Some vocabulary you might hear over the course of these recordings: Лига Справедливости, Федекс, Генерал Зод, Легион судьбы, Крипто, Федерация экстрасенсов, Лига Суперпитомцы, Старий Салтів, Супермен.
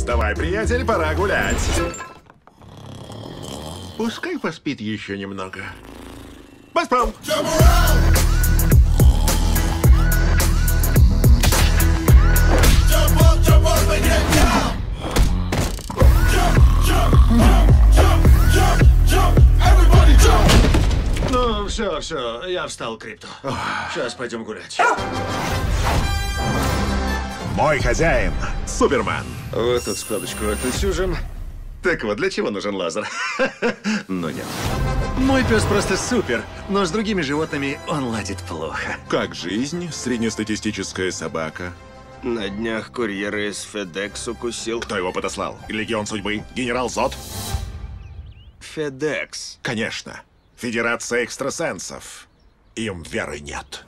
Вставай, приятель, пора гулять. Пускай поспит еще немного. Поспал! Ну, все, я встал, Крипто. Сейчас пойдем гулять. Мой хозяин, Супермен. Вот тут складочку отсюжим. Так вот, для чего нужен лазер? Но нет. Мой пес просто супер, но с другими животными он ладит плохо. Как жизнь, среднестатистическая собака? На днях курьер из Федекс укусил. Кто его подослал? Легион судьбы? Генерал Зод? Федекс. Конечно. Федерация экстрасенсов. Им веры нет.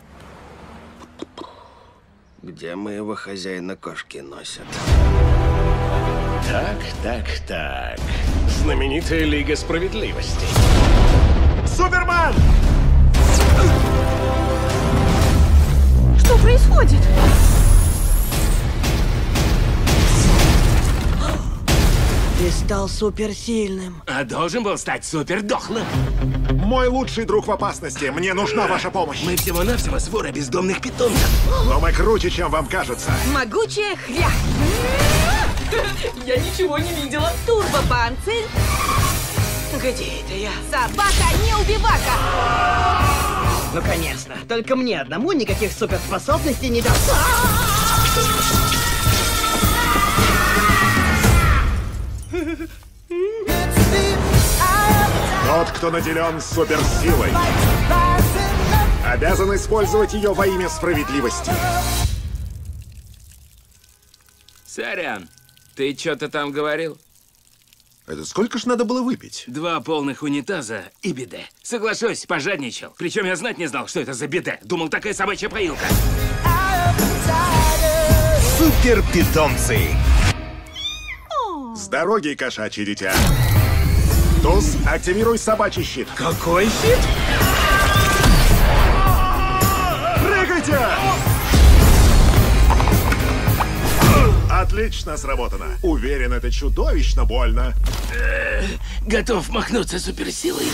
Где моего хозяина кошки носят? Так. Знаменитая Лига Справедливости. Супермен! Что происходит? Ты стал суперсильным. А должен был стать супердохлым. Мой лучший друг в опасности. Мне нужна ваша помощь. Мы всего-навсего свора бездомных питомцев. Но мы круче, чем вам кажется. Могучая хря. Я ничего не видела. Турбопанцирь. Где это я? Собака не убивака. Ну конечно. Только мне одному никаких суперспособностей не дал. Тот, кто наделен суперсилой, обязан использовать ее во имя справедливости. Сорян, ты что-то там говорил? Это сколько ж надо было выпить? 2 полных унитаза и биде. Соглашусь, пожадничал. Причем я знать не знал, что это за биде. Думал, такая собачья поилка. Суперпитомцы. С дороги, кошачье дитя. Туз, активируй собачий щит. Какой щит? Прыгайте! Отлично сработано. Уверен, это чудовищно больно. Готов махнуться суперсилой.